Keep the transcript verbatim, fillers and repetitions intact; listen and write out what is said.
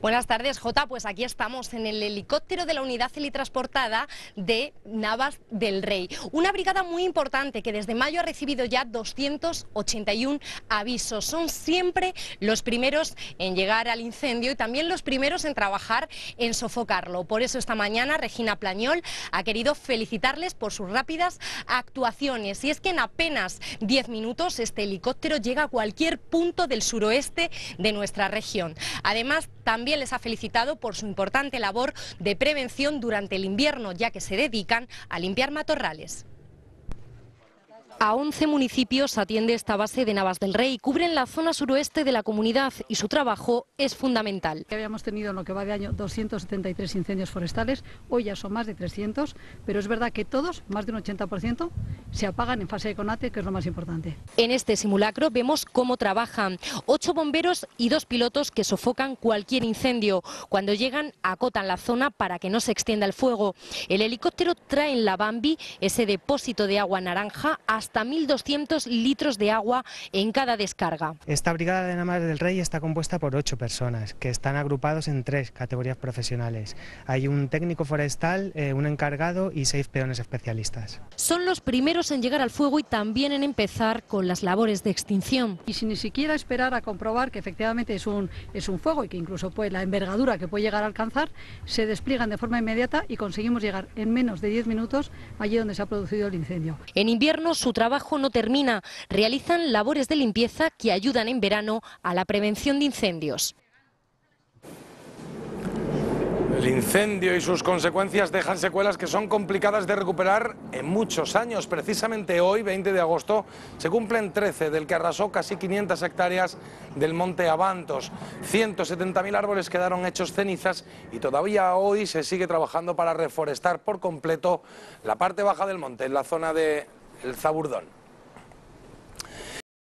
Buenas tardes, Jota. Pues aquí estamos en el helicóptero de la unidad helitransportada de Navas del Rey. Una brigada muy importante que desde mayo ha recibido ya doscientos ochenta y uno avisos. Son siempre los primeros en llegar al incendio y también los primeros en trabajar en sofocarlo. Por eso esta mañana Regina Plañol ha querido felicitarles por sus rápidas actuaciones. Y es que en apenas diez minutos este helicóptero llega a cualquier punto del suroeste de nuestra región. Además, también les ha felicitado por su importante labor de prevención durante el invierno, ya que se dedican a limpiar matorrales. A once municipios atiende esta base de Navas del Rey, cubren la zona suroeste de la comunidad y su trabajo es fundamental. Habíamos tenido en lo que va de año doscientos setenta y tres incendios forestales, hoy ya son más de trescientos, pero es verdad que todos, más de un ochenta por ciento, se apagan en fase de conate, que es lo más importante. En este simulacro vemos cómo trabajan, ocho bomberos y dos pilotos que sofocan cualquier incendio. Cuando llegan acotan la zona para que no se extienda el fuego. El helicóptero trae en la Bambi ese depósito de agua naranja hasta hasta mil doscientos litros de agua en cada descarga. Esta brigada de Navas del Rey está compuesta por ocho personas que están agrupados en tres categorías profesionales. Hay un técnico forestal, eh, un encargado y seis peones especialistas. Son los primeros en llegar al fuego y también en empezar con las labores de extinción. Y sin ni siquiera esperar a comprobar que efectivamente es un, es un fuego y que incluso pues, la envergadura que puede llegar a alcanzar, se despliegan de forma inmediata y conseguimos llegar en menos de diez minutos allí donde se ha producido el incendio. En invierno su trabajo no termina, realizan labores de limpieza que ayudan en verano a la prevención de incendios. El incendio y sus consecuencias dejan secuelas que son complicadas de recuperar en muchos años. Precisamente hoy, veinte de agosto, se cumplen trece del que arrasó casi quinientas hectáreas del monte Abantos. ciento setenta mil árboles quedaron hechos cenizas y todavía hoy se sigue trabajando para reforestar por completo la parte baja del monte, en la zona de El Saburdón.